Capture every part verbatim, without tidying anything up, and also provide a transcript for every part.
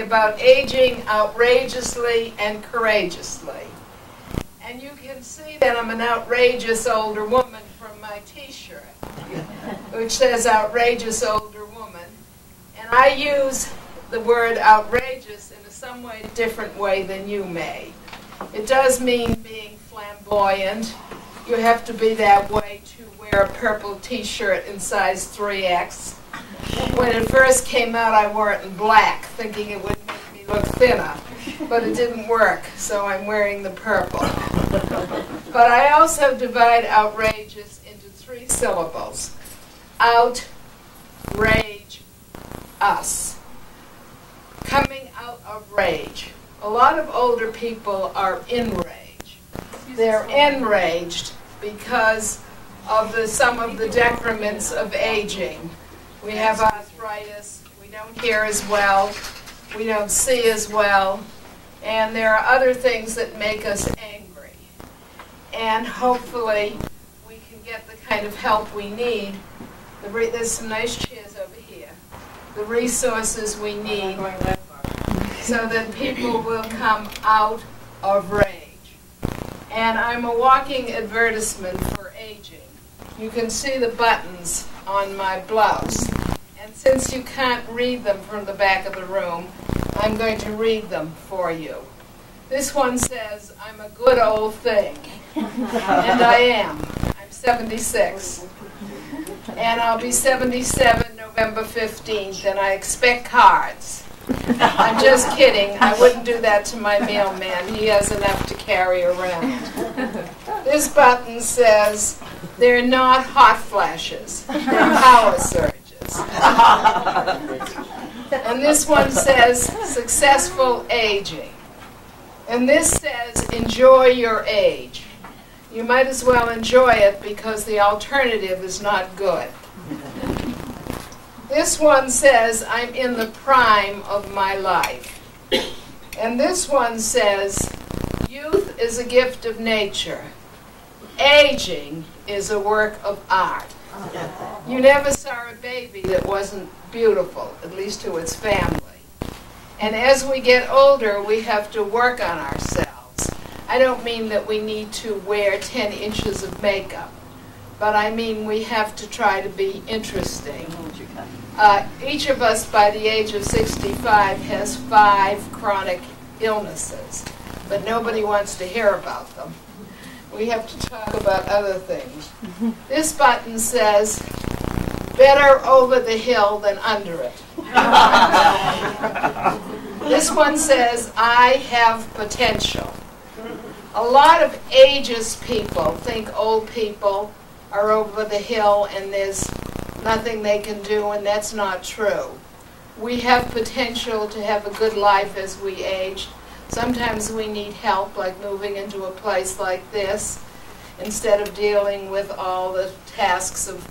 about aging outrageously and courageously. And you can see that I'm an outrageous older woman from my t-shirt, which says outrageous older woman. And I use the word outrageous in a somewhat different way than you may. It does mean being flamboyant. You have to be that way to wear a purple t-shirt in size three X. When it first came out, I wore it in black, thinking it would make me look thinner. But it didn't work, so I'm wearing the purple. But I also divide outrageous into three syllables. Outrage us. Coming out of rage. A lot of older people are enraged. They're enraged because of the, some of the decrements of aging. We have arthritis, we don't hear as well, we don't see as well, and there are other things that make us angry. And hopefully we can get the kind of help we need. The re there's some nice chairs over here. The resources we need so that people will come out of rage. And I'm a walking advertisement for aging. You can see the buttons on my blouse. And since you can't read them from the back of the room, I'm going to read them for you. This one says, I'm a good old thing. And I am. I'm seventy-six. And I'll be seventy-seven November fifteenth, and I expect cards. I'm just kidding. I wouldn't do that to my mailman. He has enough to carry around. This button says, they're not hot flashes. They're power surges. And this one says, successful aging. And this says, enjoy your age. You might as well enjoy it because the alternative is not good. This one says, I'm in the prime of my life. And this one says, youth is a gift of nature. Aging is a work of art. You never saw a baby that wasn't beautiful, at least to its family. And as we get older, we have to work on ourselves. I don't mean that we need to wear ten inches of makeup, but I mean we have to try to be interesting. Uh, each of us by the age of sixty-five has five chronic illnesses, but nobody wants to hear about them. We have to talk about other things. This button says, better over the hill than under it. This one says, I have potential. A lot of ageist people think old people are over the hill and there's nothing they can do, and that's not true. We have potential to have a good life as we age. Sometimes we need help, like moving into a place like this, instead of dealing with all the tasks of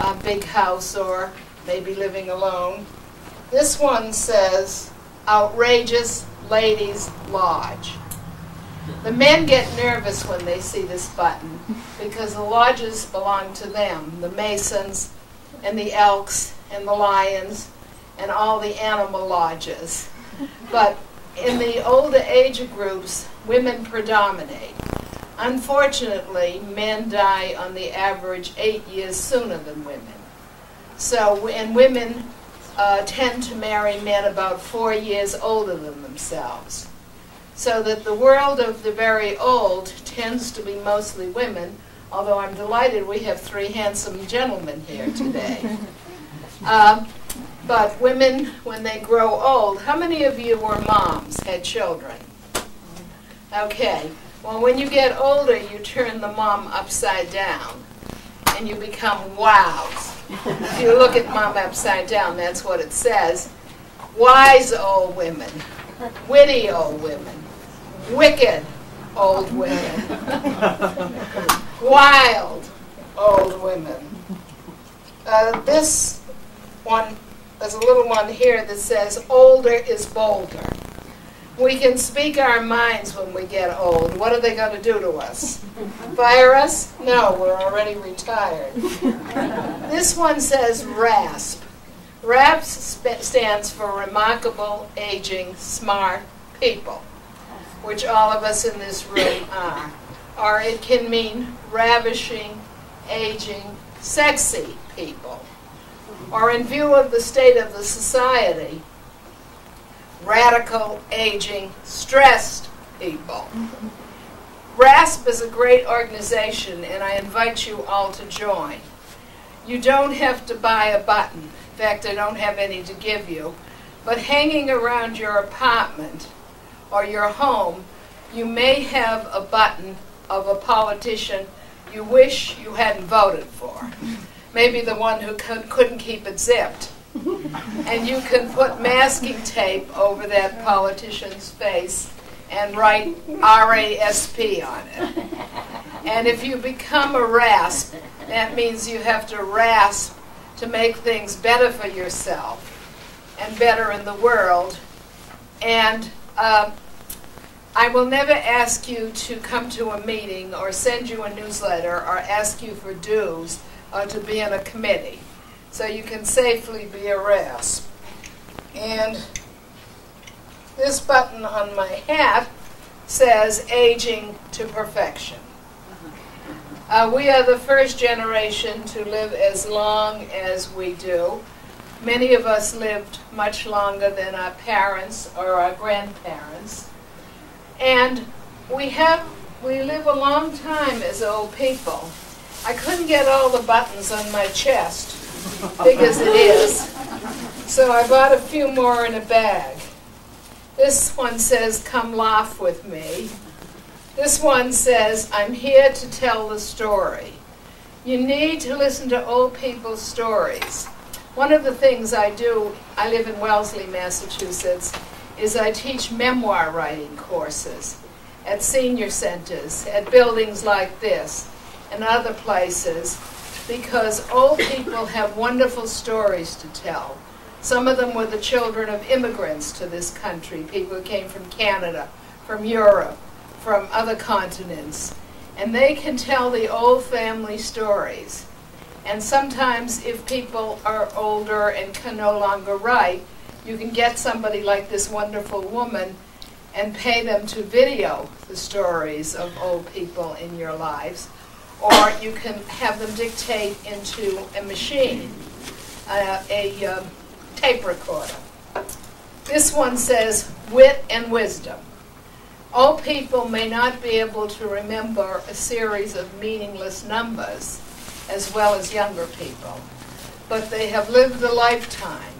a big house or maybe living alone. This one says, Outrageous Ladies Lodge. The men get nervous when they see this button because the lodges belong to them, the Masons, and the Elks, and the Lions, and all the animal lodges. But in the older age groups, women predominate. Unfortunately, men die on the average eight years sooner than women. So, and women uh, tend to marry men about four years older than themselves. So that the world of the very old tends to be mostly women, although I'm delighted we have three handsome gentlemen here today. Uh, but women, when they grow old, how many of you were moms, had children? Okay. Well, when you get older, you turn the mom upside down, and you become wows. If you look at mom upside down, that's what it says. Wise old women, witty old women, wicked old women, wild old women. Uh, this one, there's a little one here that says, older is bolder. We can speak our minds when we get old. What are they going to do to us? Fire us? No, we're already retired. This one says RASP. RAPS stands for Remarkable Aging Smart People, which all of us in this room are. Or it can mean ravishing, aging, sexy people. Or in view of the state of the society, radical, aging, stressed people. RASP is a great organization, and I invite you all to join. You don't have to buy a button. In fact, I don't have any to give you. But hanging around your apartment or your home, you may have a button of a politician you wish you hadn't voted for. Maybe the one who could, couldn't keep it zipped. And you can put masking tape over that politician's face and write R A S P on it. And if you become a RASP, that means you have to RASP to make things better for yourself and better in the world. And uh, I will never ask you to come to a meeting or send you a newsletter or ask you for dues or to be in a committee. So you can safely be a RASP. And this button on my hat says Aging to Perfection. Uh, we are the first generation to live as long as we do. Many of us lived much longer than our parents or our grandparents. And we, have, we live a long time as old people. I couldn't get all the buttons on my chest, big as it is. So I bought a few more in a bag. This one says, "Come laugh with me." This one says, "I'm here to tell the story." You need to listen to old people's stories. One of the things I do, I live in Wellesley, Massachusetts, is I teach memoir writing courses at senior centers, at buildings like this, and other places, because old people have wonderful stories to tell. Some of them were the children of immigrants to this country, people who came from Canada, from Europe, from other continents. And they can tell the old family stories. And sometimes if people are older and can no longer write, you can get somebody like this wonderful woman and pay them to video the stories of old people in your lives. Or you can have them dictate into a machine, uh, a um, tape recorder. This one says, "Wit and Wisdom." Old people may not be able to remember a series of meaningless numbers as well as younger people, but they have lived a lifetime,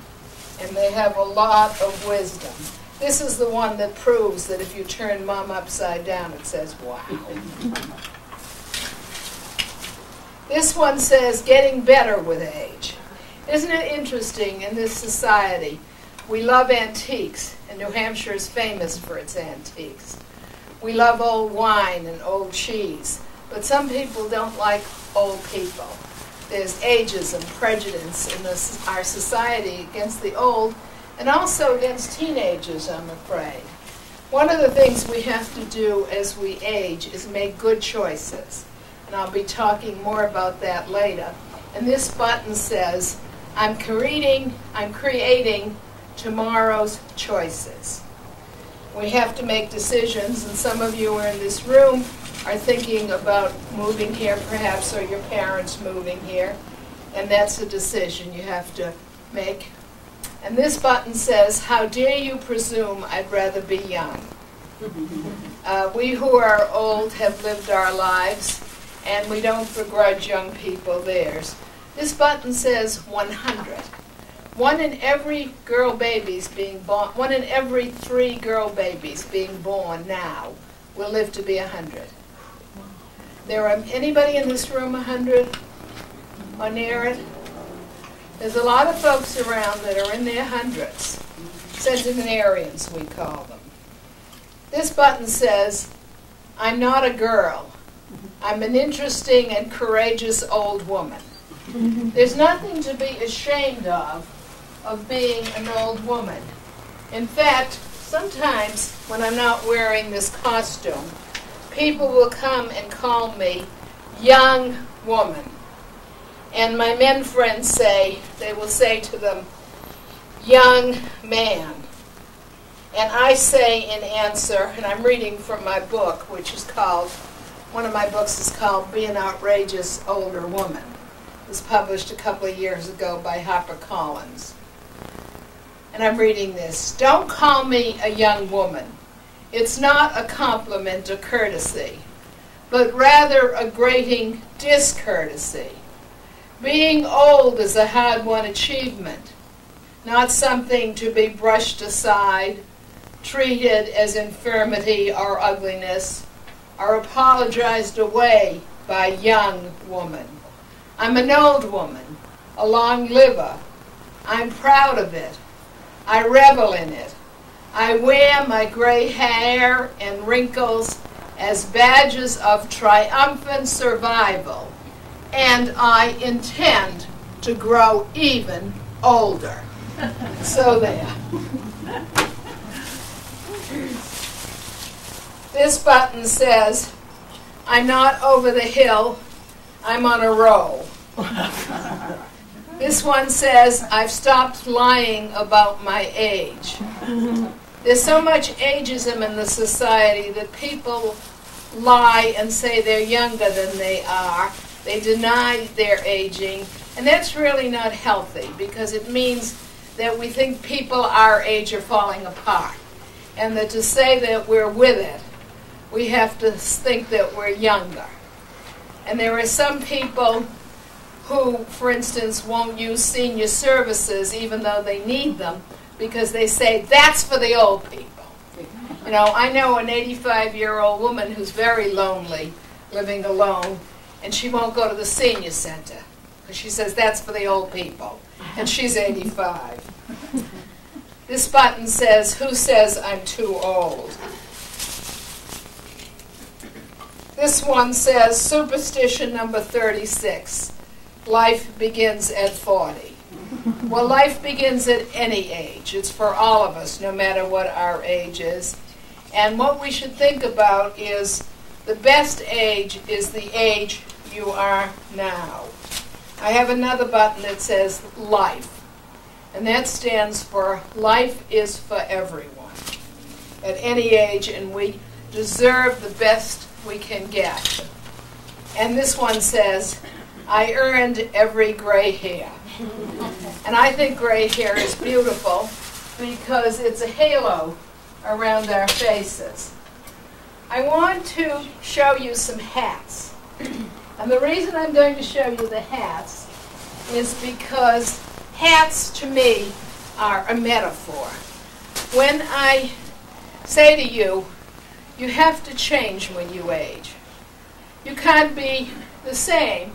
and they have a lot of wisdom. This is the one that proves that if you turn mom upside down, it says, "Wow." This one says, "Getting Better with Age." Isn't it interesting in this society? We love antiques, and New Hampshire is famous for its antiques. We love old wine and old cheese, but some people don't like old people. There's ageism, prejudice in this, our society against the old, and also against teenagers, I'm afraid. One of the things we have to do as we age is make good choices. And I'll be talking more about that later. And this button says, "I'm creating, I'm creating tomorrow's choices." We have to make decisions, and some of you are in this room are thinking about moving here perhaps, or your parents moving here, and that's a decision you have to make. And this button says, "How dare you presume I'd rather be young." Uh, we who are old have lived our lives, and we don't begrudge young people theirs. This button says one hundred. One in every girl babies being born, one in every three girl babies being born now will live to be one hundred. There are anybody in this room one hundred or near it? There's a lot of folks around that are in their hundreds. Centenarians, we call them. This button says, "I'm not a girl. I'm an interesting and courageous old woman." There's nothing to be ashamed of, of being an old woman. In fact, sometimes when I'm not wearing this costume, people will come and call me young woman. And my men friends say, they will say to them, young man. And I say in answer, and I'm reading from my book, which is called, one of my books is called Be an Outrageous Older Woman. It was published a couple of years ago by HarperCollins. And I'm reading this. Don't call me a young woman. It's not a compliment or courtesy, but rather a grating discourtesy. Being old is a hard-won achievement, not something to be brushed aside, treated as infirmity or ugliness, or apologized away by young woman. I'm an old woman, a long liver. I'm proud of it. I revel in it. I wear my gray hair and wrinkles as badges of triumphant survival, and I intend to grow even older. So there. This button says, I'm not over the hill, I'm on a roll. This one says, I've stopped lying about my age. There's so much ageism in the society that people lie and say they're younger than they are. They deny their aging. And that's really not healthy, because it means that we think people our age are falling apart. And that to say that we're with it, we have to think that we're younger. And there are some people who, for instance, won't use senior services even though they need them, because they say, that's for the old people. You know, I know an eighty-five-year-old woman who's very lonely, living alone, and she won't go to the senior center, because she says, that's for the old people, and she's eighty-five. This button says, who says I'm too old? This one says, superstition number thirty-six, life begins at forty. Well, life begins at any age. It's for all of us, no matter what our age is. And what we should think about is the best age is the age you are now. I have another button that says LIFE. And that stands for life is for everyone at any age, and we deserve the best we can get. And this one says, I earned every gray hair. And I think gray hair is beautiful because it's a halo around our faces. I want to show you some hats. And the reason I'm going to show you the hats is because hats to me are a metaphor. When I say to you, you have to change when you age. You can't be the same.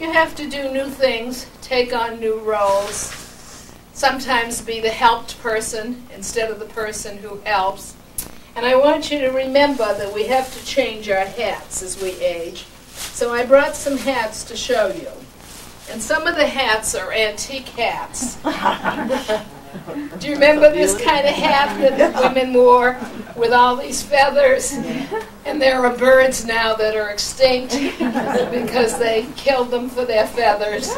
You have to do new things, take on new roles, sometimes be the helped person instead of the person who helps. And I want you to remember that we have to change our hats as we age. So I brought some hats to show you. And some of the hats are antique hats. Do you remember this kind of hat that the women wore with all these feathers? And there are birds now that are extinct because they killed them for their feathers.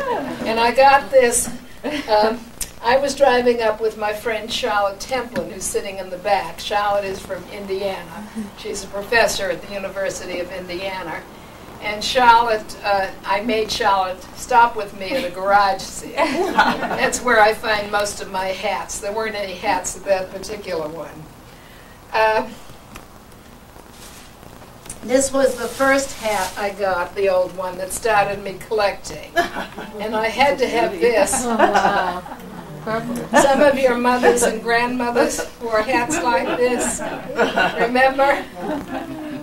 And I got this. Um, I was driving up with my friend Charlotte Templin, who's sitting in the back. Charlotte is from Indiana. She's a professor at the University of Indiana. And Charlotte, uh, I made Charlotte stop with me at a garage sale. That's where I find most of my hats. There weren't any hats at that particular one. Uh, this was the first hat I got, the old one, that started me collecting. And I had to have this. Uh, Some of your mothers and grandmothers wore hats like this, remember?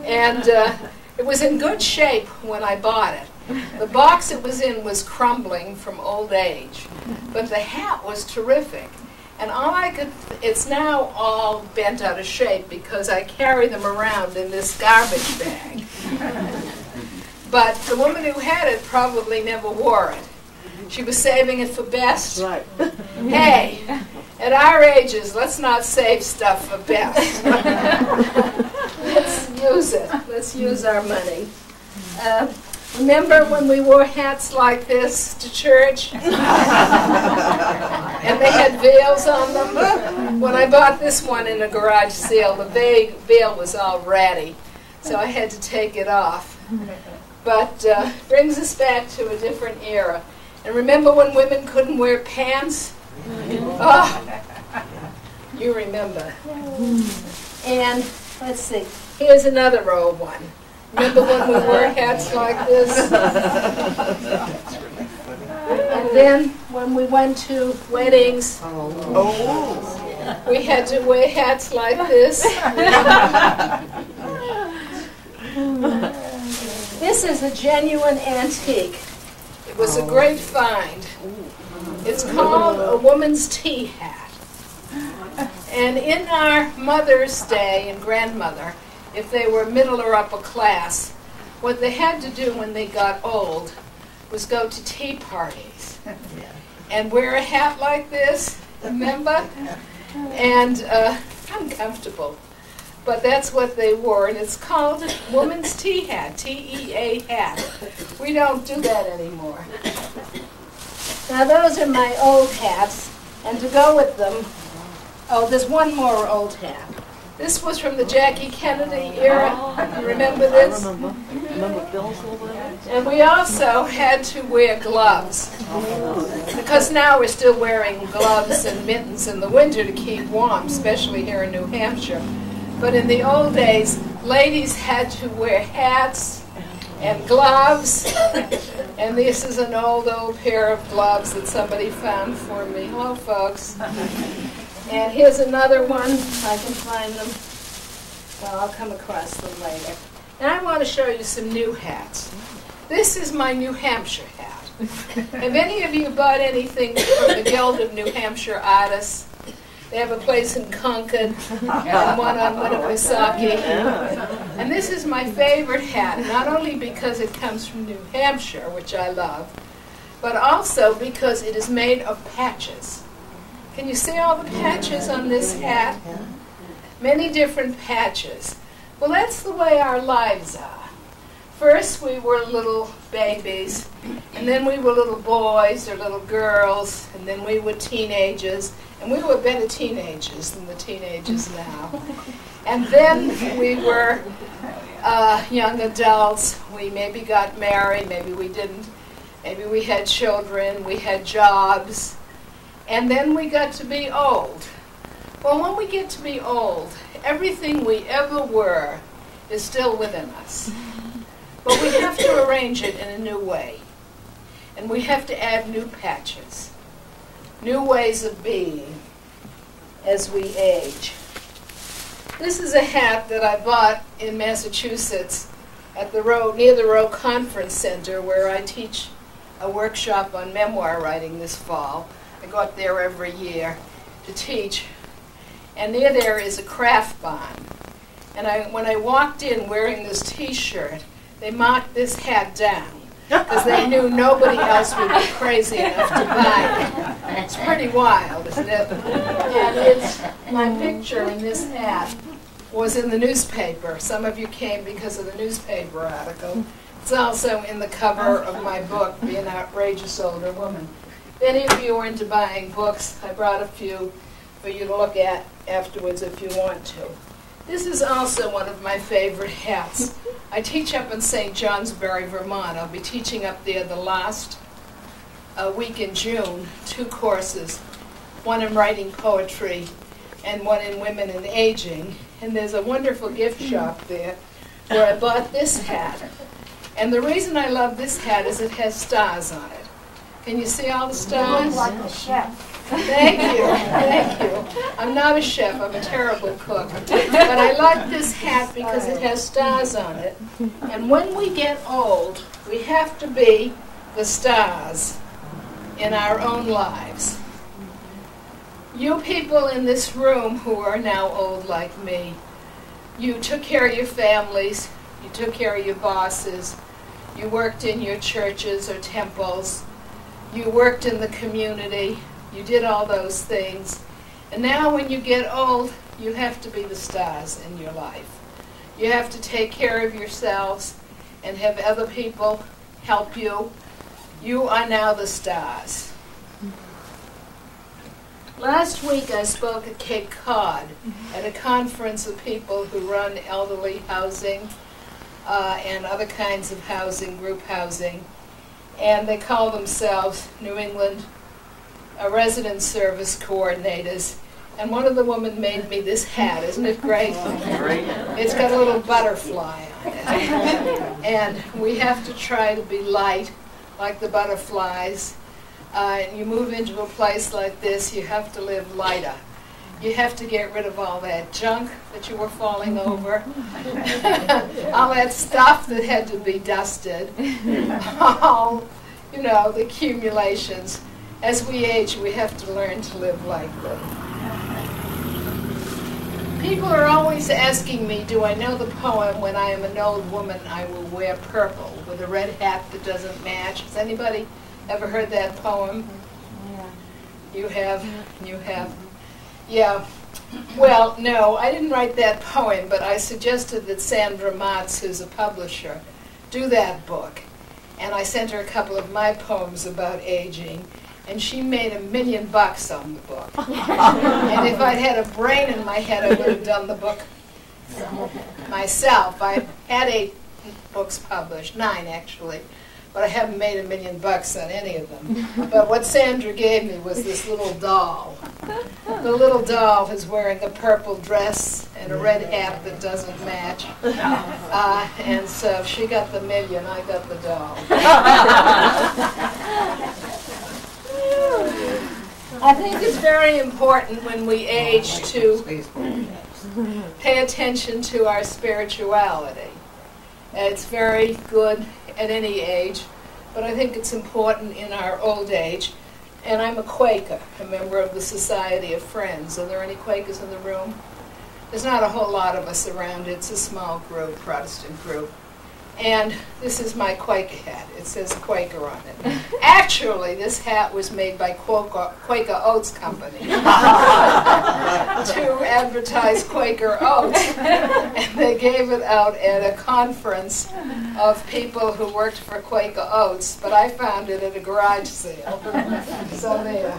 And uh, it was in good shape when I bought it. The box it was in was crumbling from old age, but the hat was terrific. And all I could, it's now all bent out of shape because I carry them around in this garbage bag. But the woman who had it probably never wore it. She was saving it for best. Right. Hey, at our ages, let's not save stuff for best. Let's use it. Let's use our money. Uh, Remember when we wore hats like this to church? And they had veils on them? When I bought this one in a garage sale, the veil was all ratty, so I had to take it off. But uh, brings us back to a different era. And remember when women couldn't wear pants? Oh, you remember. And let's see, here's another row of one. Remember when we wore hats like this? And then when we went to weddings, oh, we had to wear hats like this. This is a genuine antique. It was a great find. It's called a woman's tea hat. And in our Mother's Day and grandmother, if they were middle or upper class, what they had to do when they got old was go to tea parties and wear a hat like this, remember? And uh, uncomfortable. But that's what they wore, and it's called woman's tea hat, T E A hat. We don't do that anymore. Now those are my old hats, and to go with them, oh, there's one more old hat. This was from the Jackie Kennedy era. You remember this? I remember. Remember Bill's little hat? And we also had to wear gloves, because now we're still wearing gloves and mittens in the winter to keep warm, especially here in New Hampshire. But in the old days, ladies had to wear hats and gloves. And this is an old, old pair of gloves that somebody found for me. Hello, folks. And here's another one, if I can find them. Well, I'll come across them later. And I want to show you some new hats. This is my New Hampshire hat. Have any of you bought anything from the Guild of New Hampshire Artists? They have a place in Concord, and one on Winnipesaukee. And this is my favorite hat, not only because it comes from New Hampshire, which I love, but also because it is made of patches. Can you see all the patches on this hat? Many different patches. Well, that's the way our lives are. First we were little babies, and then we were little boys or little girls, and then we were teenagers, and we were better teenagers than the teenagers now. And then we were uh, young adults. We maybe got married, maybe we didn't. Maybe we had children, we had jobs. And then we got to be old. Well, when we get to be old, everything we ever were is still within us. But we have to arrange it in a new way. And we have to add new patches, new ways of being as we age. This is a hat that I bought in Massachusetts at the Rowe, near the Rowe Conference Center, where I teach a workshop on memoir writing this fall. I go up there every year to teach, and near there is a craft barn. And I, when I walked in wearing this T-shirt, they marked this hat down because they knew nobody else would be crazy enough to buy it. It's pretty wild, isn't it? And it's, my picture in this hat was in the newspaper. Some of you came because of the newspaper article. It's also in the cover of my book, Be an Outrageous Older Woman. If any of you are into buying books, I brought a few for you to look at afterwards if you want to. This is also one of my favorite hats. I teach up in Saint Johnsbury, Vermont. I'll be teaching up there the last uh, week in June, two courses, one in writing poetry and one in women and aging. And there's a wonderful gift shop there where I bought this hat. And the reason I love this hat is it has stars on it. Can you see all the stars? You look like a chef. Thank you, thank you. I'm not a chef, I'm a terrible cook. But I like this hat because it has stars on it. And when we get old, we have to be the stars in our own lives. You people in this room who are now old like me, you took care of your families, you took care of your bosses, you worked in your churches or temples, you worked in the community, you did all those things, and now when you get old, you have to be the stars in your life. You have to take care of yourselves and have other people help you. You are now the stars. Last week I spoke at Cape Cod at a conference of people who run elderly housing uh, and other kinds of housing, group housing, and they call themselves New England uh, Resident Service Coordinators. And one of the women made me this hat. Isn't it great? It's got a little butterfly on it. And we have to try to be light, like the butterflies. Uh, and you move into a place like this, you have to live lighter. You have to get rid of all that junk that you were falling over, all that stuff that had to be dusted, all, you know, the accumulations. As we age, we have to learn to live lightly. People are always asking me, do I know the poem, When I Am an Old Woman, I Will Wear Purple, with a red hat that doesn't match? Has anybody ever heard that poem? Yeah. You have? You have? Yeah. Well, no, I didn't write that poem, but I suggested that Sandra Motz, who's a publisher, do that book. And I sent her a couple of my poems about aging. And she made a million bucks on the book. And if I'd had a brain in my head, I would have done the book myself. I've had eight books published, nine actually, but I haven't made a million bucks on any of them. But what Sandra gave me was this little doll. The little doll is wearing a purple dress and a red hat that doesn't match. Uh, and so if she got the million, I got the doll. I think it's very important when we age to pay attention to our spirituality. It's very good at any age, but I think it's important in our old age. And I'm a Quaker, a member of the Society of Friends. Are there any Quakers in the room? There's not a whole lot of us around. It's a small group, Protestant group. And this is my Quaker hat. It says Quaker on it. Actually, this hat was made by Quaker, Quaker Oats Company to advertise Quaker Oats. And they gave it out at a conference of people who worked for Quaker Oats, but I found it at a garage sale. So there.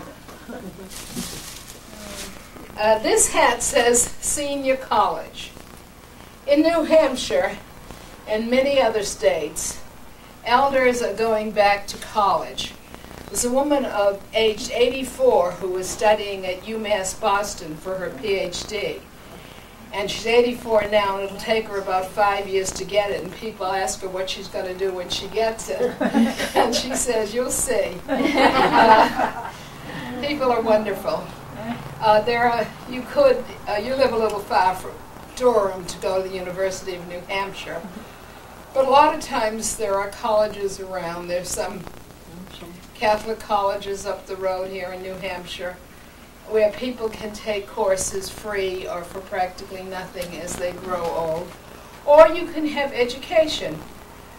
Uh, this hat says Senior College. In New Hampshire, in many other states, elders are going back to college. There's a woman of aged eighty-four who was studying at UMass Boston for her PhD. And she's eighty-four now, and it'll take her about five years to get it. And people ask her what she's going to do when she gets it. And she says, you'll see. Uh, people are wonderful. Uh, there are, you could, uh, you live a little far from Durham to go to the University of New Hampshire. But a lot of times there are colleges around. There's some Catholic colleges up the road here in New Hampshire where people can take courses free or for practically nothing as they grow old. Or you can have education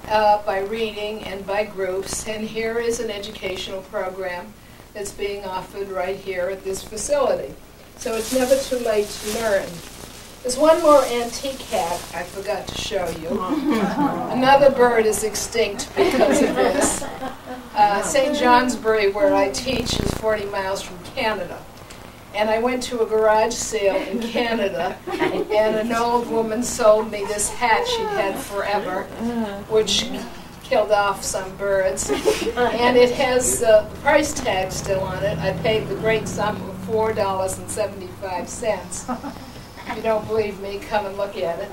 uh, by reading and by groups. And here is an educational program that's being offered right here at this facility. So it's never too late to learn. There's one more antique hat I forgot to show you. Another bird is extinct because of this. Uh, Saint Johnsbury, where I teach, is forty miles from Canada. And I went to a garage sale in Canada, and an old woman sold me this hat she'd had forever, which killed off some birds. And it has uh, the price tag still on it. I paid the great sum of four dollars and seventy-five cents. If you don't believe me, come and look at it.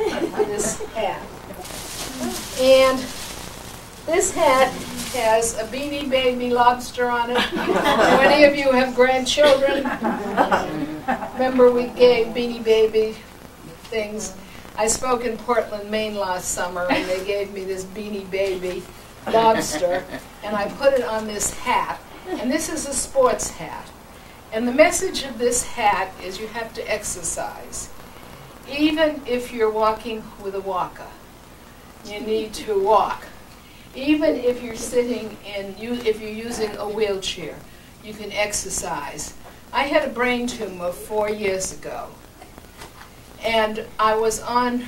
This hat. And this hat has a Beanie Baby lobster on it. Do any of you have grandchildren? Remember we gave Beanie Baby things. I spoke in Portland, Maine last summer, and they gave me this Beanie Baby lobster, and I put it on this hat. And this is a sports hat. And the message of this hat is you have to exercise. Even if you're walking with a walker, you need to walk. Even if you're sitting in, you, if you're using a wheelchair, you can exercise. I had a brain tumor four years ago, and I was on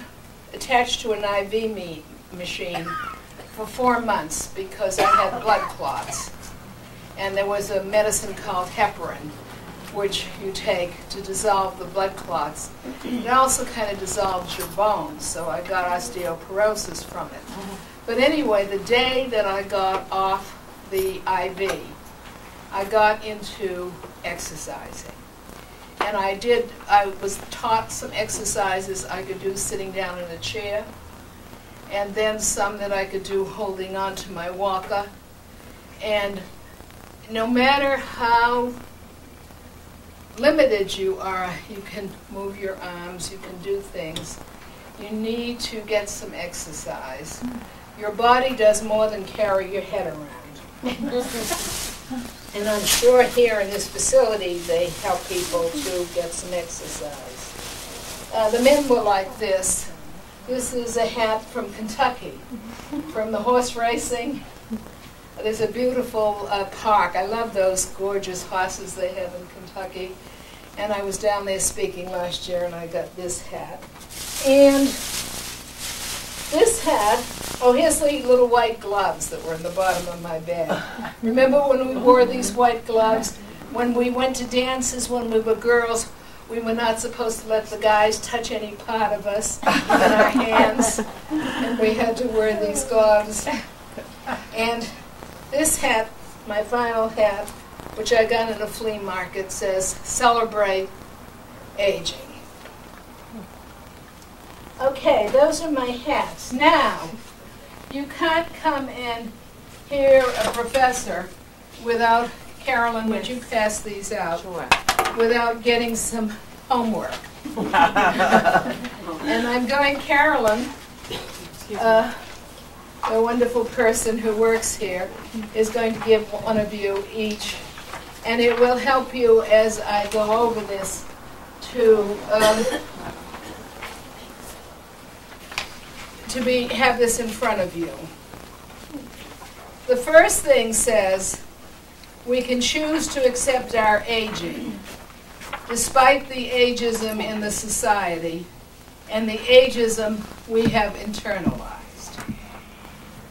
attached to an I V me machine for four months because I had blood clots. And there was a medicine called heparin, which you take to dissolve the blood clots. It also kind of dissolves your bones, so I got osteoporosis from it. But anyway, the day that I got off the I V, I got into exercising. And I did, I was taught some exercises I could do sitting down in a chair, and then some that I could do holding on to my walker. And no matter how limited you are, you can move your arms, you can do things. You need to get some exercise. Your body does more than carry your head around. And I'm sure here in this facility they help people to get some exercise. Uh, the men were like this. This is a hat from Kentucky, from the horse racing. There's a beautiful uh, park. I love those gorgeous horses they have in Kentucky. And I was down there speaking last year, and I got this hat. And this hat, oh, here's the little white gloves that were in the bottom of my bag. Remember when we wore these white gloves? When we went to dances when we were girls, we were not supposed to let the guys touch any part of us in our hands. And we had to wear these gloves. And this hat, my final hat, which I got in a flea market, says, "Celebrate Aging." Okay, those are my hats. Now, you can't come and hear a professor without, Carolyn, would you pass these out? Sure. Without getting some homework. And I'm going, Carolyn, uh, the wonderful person who works here, is going to give one of you each. And it will help you as I go over this to um, to be have this in front of you. The first thing says, we can choose to accept our aging, despite the ageism in the society and the ageism we have internalized.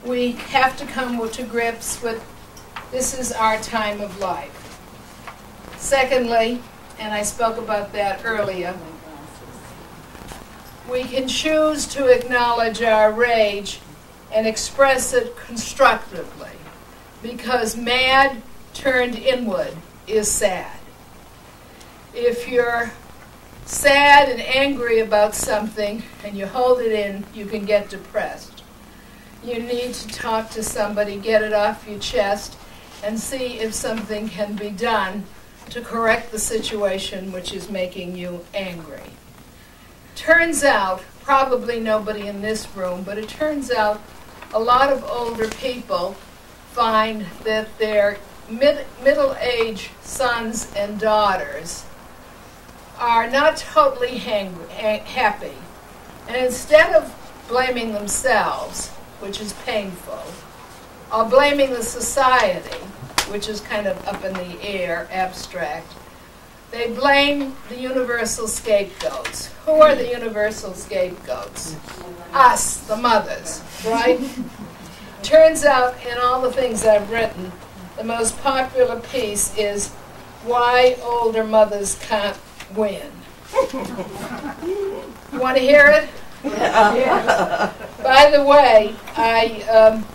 We have to come to grips with this is our time of life. Secondly, and I spoke about that earlier, we can choose to acknowledge our rage and express it constructively, because mad turned inward is sad. If you're sad and angry about something and you hold it in, you can get depressed. You need to talk to somebody, get it off your chest, and see if something can be done to correct the situation which is making you angry. Turns out, probably nobody in this room, but it turns out a lot of older people find that their mid middle-aged sons and daughters are not totally happy. And instead of blaming themselves, which is painful, or blaming the society, which is kind of up in the air, abstract, they blame the universal scapegoats. Who are the universal scapegoats? Us, the mothers, right? Turns out, in all the things I've written, the most popular piece is Why Older Mothers Can't Win. You want to hear it? Yeah. By the way, I, um,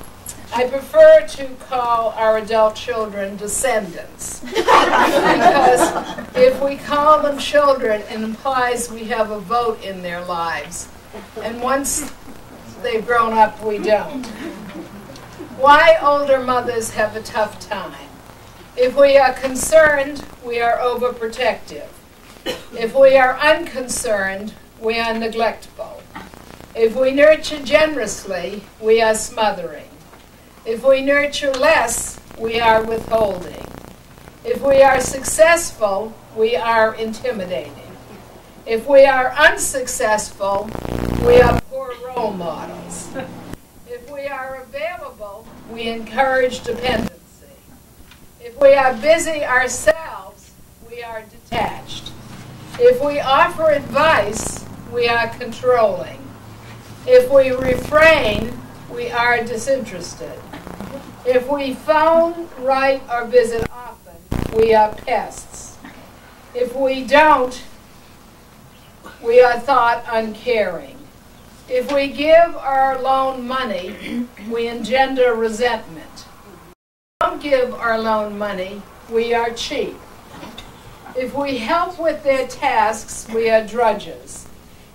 I prefer to call our adult children descendants, because if we call them children, it implies we have a vote in their lives. And once they've grown up, we don't. Why older mothers have a tough time? If we are concerned, we are overprotective. If we are unconcerned, we are neglectful. If we nurture generously, we are smothering. If we nurture less, we are withholding. If we are successful, we are intimidating. If we are unsuccessful, we are poor role models. If we are available, we encourage dependency. If we are busy ourselves, we are detached. If we offer advice, we are controlling. If we refrain, we are disinterested. If we phone, write, or visit often, we are pests. If we don't, we are thought uncaring. If we give or loan money, we engender resentment. If we don't give or loan money, we are cheap. If we help with their tasks, we are drudges.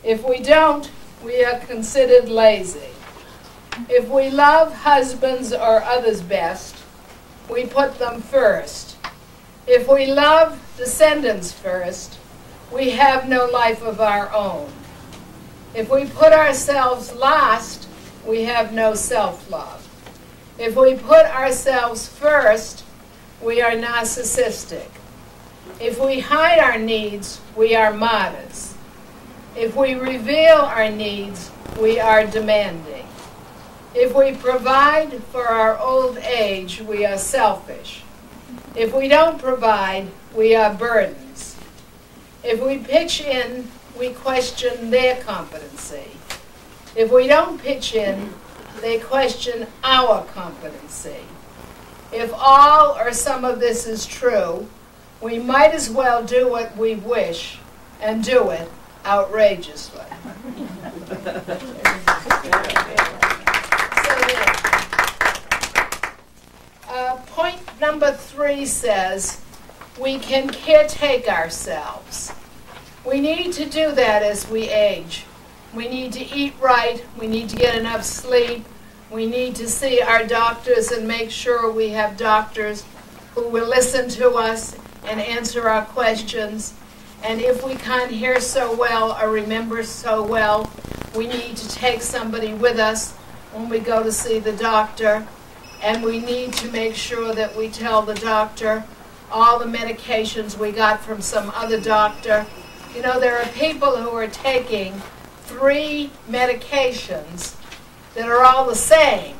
If we don't, we are considered lazy. If we love husbands or others best, we put them first. If we love descendants first, we have no life of our own. If we put ourselves last, we have no self-love. If we put ourselves first, we are narcissistic. If we hide our needs, we are martyrs. If we reveal our needs, we are demanding. If we provide for our old age, we are selfish. If we don't provide, we are burdens. If we pitch in, we question their competency. If we don't pitch in, they question our competency. If all or some of this is true, we might as well do what we wish and do it outrageously. uh, point number three says, we can caretake ourselves. We need to do that as we age. We need to eat right, we need to get enough sleep, we need to see our doctors and make sure we have doctors who will listen to us and answer our questions. And if we can't hear so well or remember so well, we need to take somebody with us when we go to see the doctor. And we need to make sure that we tell the doctor all the medications we got from some other doctor. You know, there are people who are taking three medications that are all the same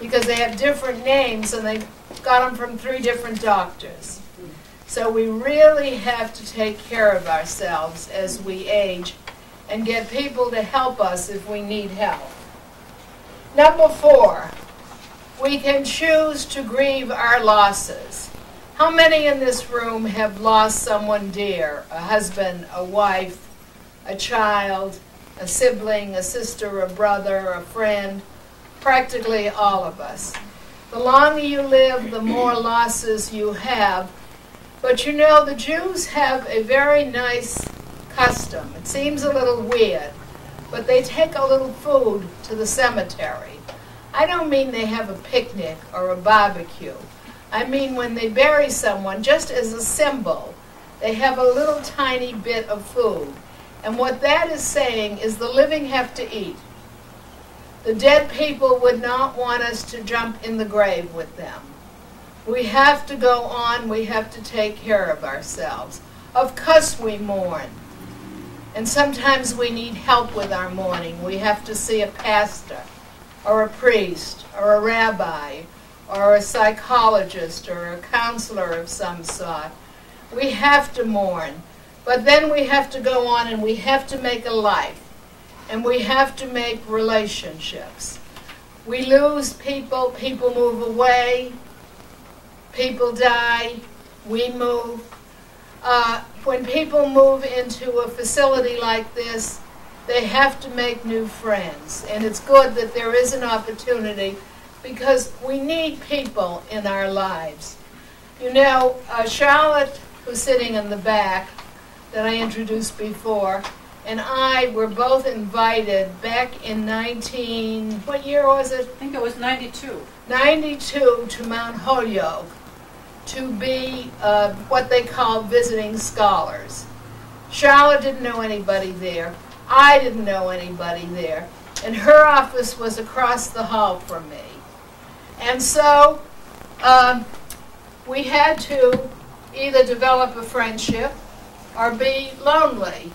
because they have different names and they got them from three different doctors. So we really have to take care of ourselves as we age and get people to help us if we need help. Number four, we can choose to grieve our losses. How many in this room have lost someone dear? A husband, a wife, a child, a sibling, a sister, a brother, a friend? Practically all of us. The longer you live, the more losses you have. But you know, the Jews have a very nice custom. It seems a little weird, but they take a little food to the cemetery. I don't mean they have a picnic or a barbecue. I mean when they bury someone, just as a symbol, they have a little tiny bit of food. And what that is saying is the living have to eat. The dead people would not want us to jump in the grave with them. We have to go on, we have to take care of ourselves. Of course we mourn. And sometimes we need help with our mourning. We have to see a pastor, or a priest, or a rabbi, or a psychologist, or a counselor of some sort. We have to mourn. But then we have to go on and we have to make a life. And we have to make relationships. We lose people, people move away. People die, we move. Uh, when people move into a facility like this, they have to make new friends. And it's good that there is an opportunity because we need people in our lives. You know, uh, Charlotte, who's sitting in the back, that I introduced before, and I were both invited back in nineteen, what year was it? I think it was ninety-two. ninety-two to Mount Holyoke, to be uh, what they call visiting scholars. Charlotte didn't know anybody there. I didn't know anybody there. And her office was across the hall from me. And so um, we had to either develop a friendship or be lonely.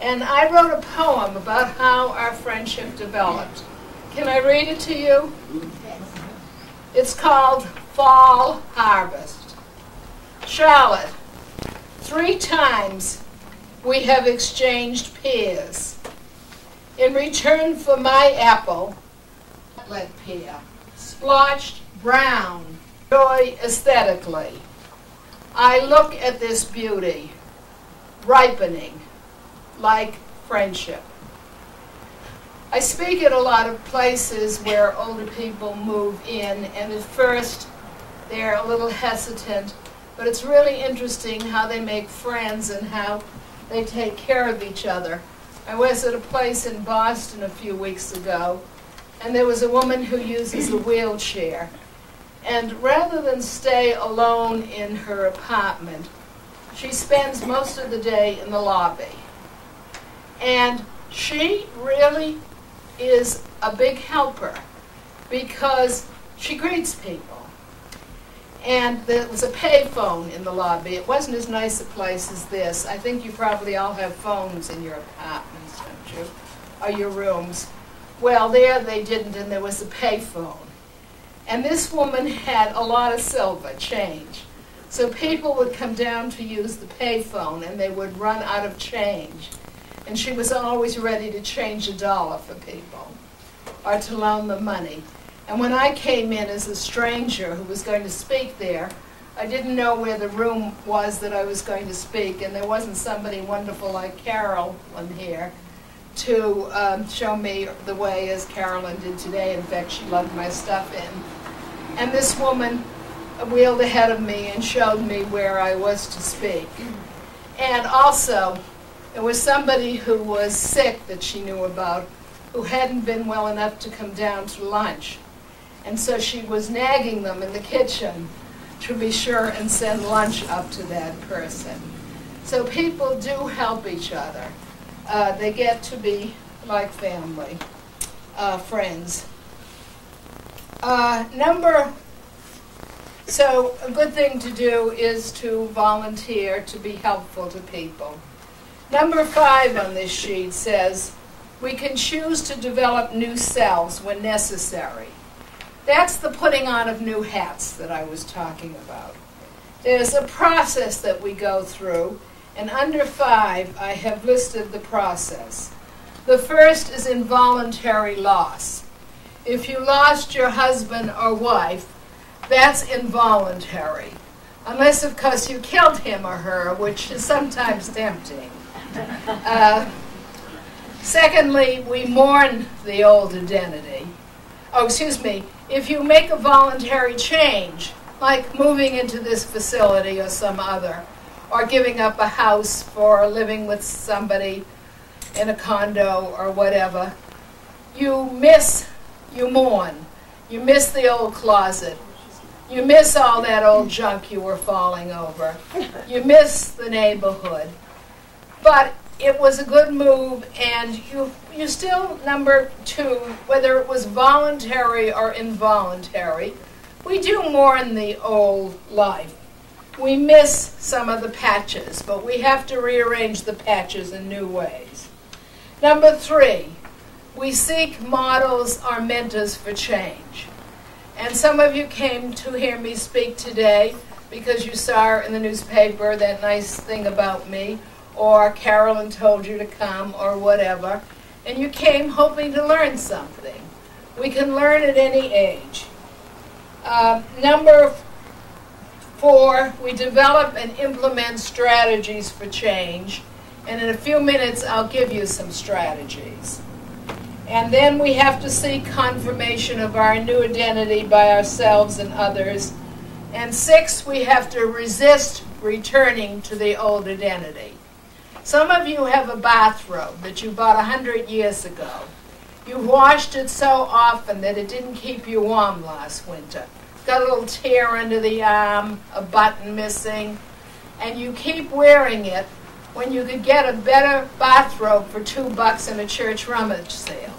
And I wrote a poem about how our friendship developed. Can I read it to you? It's called Fall Harvest. Charlotte, three times we have exchanged pears. In return for my apple, chocolate pear, splotched brown, joy aesthetically. I look at this beauty, ripening, like friendship. I speak at a lot of places where older people move in, and at first they're a little hesitant, but it's really interesting how they make friends and how they take care of each other. I was at a place in Boston a few weeks ago, and there was a woman who uses a wheelchair. And rather than stay alone in her apartment, she spends most of the day in the lobby. And she really is a big helper because she greets people. And there was a pay phone in the lobby. It wasn't as nice a place as this. I think you probably all have phones in your apartments, don't you? Or your rooms. Well, there they didn't, and there was a pay phone. And this woman had a lot of silver change. So people would come down to use the pay phone, and they would run out of change. And she was always ready to change a dollar for people, or to loan them money. And when I came in as a stranger who was going to speak there, I didn't know where the room was that I was going to speak, and there wasn't somebody wonderful like Carol on here to um, show me the way as Carolyn did today. In fact, she lugged my stuff in. And this woman wheeled ahead of me and showed me where I was to speak. And also, there was somebody who was sick that she knew about, who hadn't been well enough to come down to lunch. And so she was nagging them in the kitchen to be sure and send lunch up to that person. So people do help each other. Uh, they get to be like family, uh, friends. Uh, number, so a good thing to do is to volunteer to be helpful to people. Number five on this sheet says, we can choose to develop new selves when necessary. That's the putting on of new hats that I was talking about. There's a process that we go through, and under five, I have listed the process. The first is involuntary loss. If you lost your husband or wife, that's involuntary. Unless, of course, you killed him or her, which is sometimes tempting. Uh, secondly, we mourn the old identity. Oh, excuse me, if you make a voluntary change, like moving into this facility or some other, or giving up a house for living with somebody in a condo or whatever, you miss, you mourn. You miss the old closet. You miss all that old junk you were falling over. You miss the neighborhood. But it was a good move, and you, you still, number two, whether it was voluntary or involuntary, we do mourn the old life. We miss some of the patches, but we have to rearrange the patches in new ways. Number three, we seek models or mentors for change. And some of you came to hear me speak today because you saw in the newspaper that nice thing about me, or Carolyn told you to come, or whatever, and you came hoping to learn something. We can learn at any age. Uh, number four, we develop and implement strategies for change, and in a few minutes I'll give you some strategies. And then we have to seek confirmation of our new identity by ourselves and others. And six, we have to resist returning to the old identity. Some of you have a bathrobe that you bought a hundred years ago. You washed it so often that it didn't keep you warm last winter. It's got a little tear under the arm, a button missing, and you keep wearing it when you could get a better bathrobe for two bucks in a church rummage sale.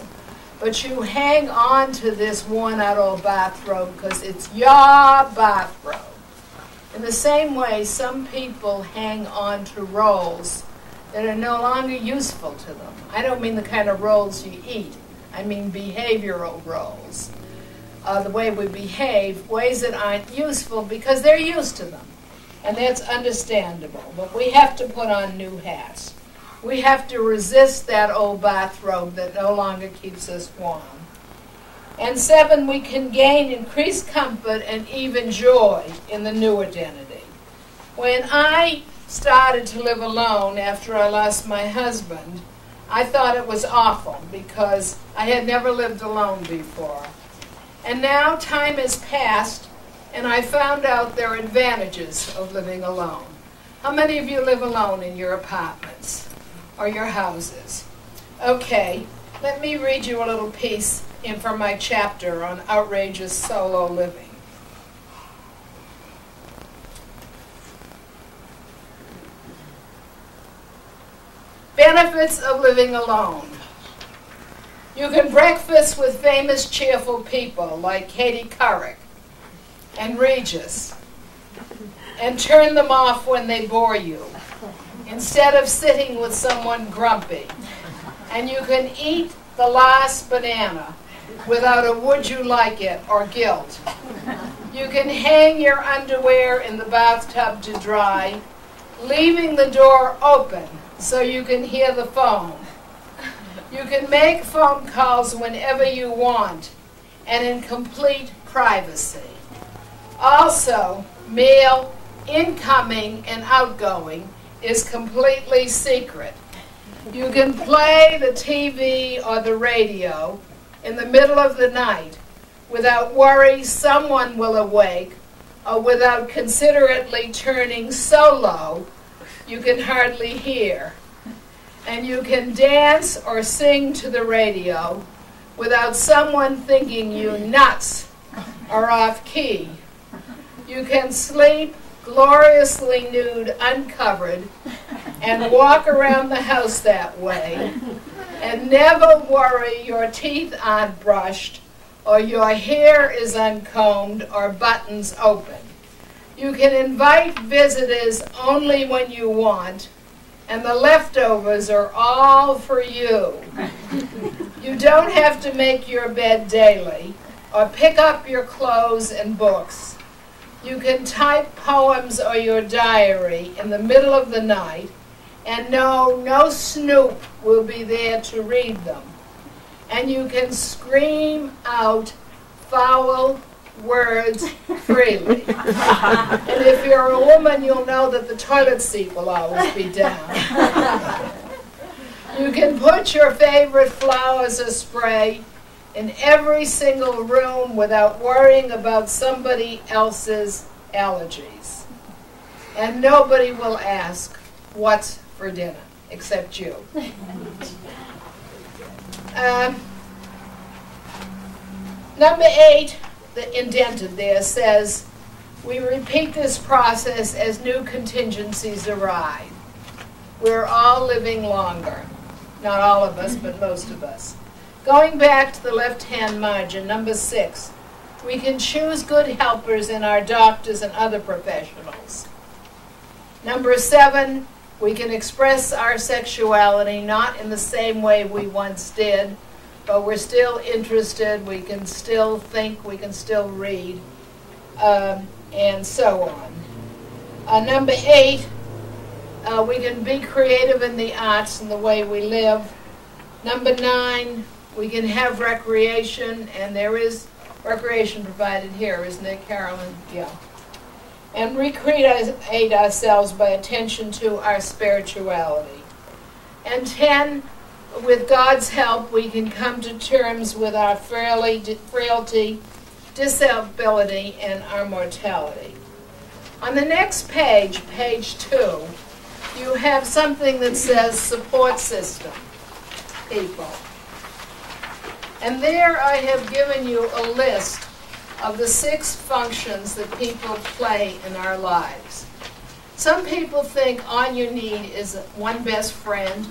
But you hang on to this worn-out old bathrobe because it's your bathrobe. In the same way, some people hang on to rolls that are no longer useful to them. I don't mean the kind of rolls you eat. I mean behavioral rolls, uh, the way we behave, ways that aren't useful because they're used to them. And that's understandable. But we have to put on new hats. We have to resist that old bathrobe that no longer keeps us warm. And seven, we can gain increased comfort and even joy in the new identity. When I started to live alone after I lost my husband, I thought it was awful because I had never lived alone before. And now time has passed, and I found out there are advantages of living alone. How many of you live alone in your apartments or your houses? Okay, let me read you a little piece in from my chapter on outrageous solo living. Benefits of living alone. You can breakfast with famous, cheerful people like Katie Couric and Regis and turn them off when they bore you instead of sitting with someone grumpy. And you can eat the last banana without a would you like it or guilt. You can hang your underwear in the bathtub to dry, leaving the door open so you can hear the phone. You can make phone calls whenever you want and in complete privacy. Also, mail incoming and outgoing is completely secret. You can play the T V or the radio in the middle of the night without worry someone will awake, or without considerately turning so low you can hardly hear. And you can dance or sing to the radio without someone thinking you nuts or off key. You can sleep gloriously nude, uncovered, and walk around the house that way, and never worry your teeth aren't brushed, or your hair is uncombed, or buttons open. You can invite visitors only when you want, and the leftovers are all for you. You don't have to make your bed daily or pick up your clothes and books. You can type poems or your diary in the middle of the night and know no snoop will be there to read them. And you can scream out foul words freely. And if you're a woman, you'll know that the toilet seat will always be down. You can put your favorite flowers or spray in every single room without worrying about somebody else's allergies. And nobody will ask, what's for dinner? Except you. um, number eight, the indented there says, we repeat this process as new contingencies arrive. We're all living longer. Not all of us, but most of us. Going back to the left-hand margin, number six, we can choose good helpers in our doctors and other professionals. Number seven, we can express our sexuality not in the same way we once did, but we're still interested, we can still think, we can still read, um, and so on. Uh, number eight, uh, we can be creative in the arts and the way we live. Number nine, we can have recreation, and there is recreation provided here, isn't it, Carolyn? Yeah. And recreate ourselves by attention to our spirituality. And ten, with God's help, we can come to terms with our frailty, disability, and our mortality. On the next page, page two, you have something that says support system people. And there I have given you a list of the six functions that people play in our lives. Some people think all you need is one best friend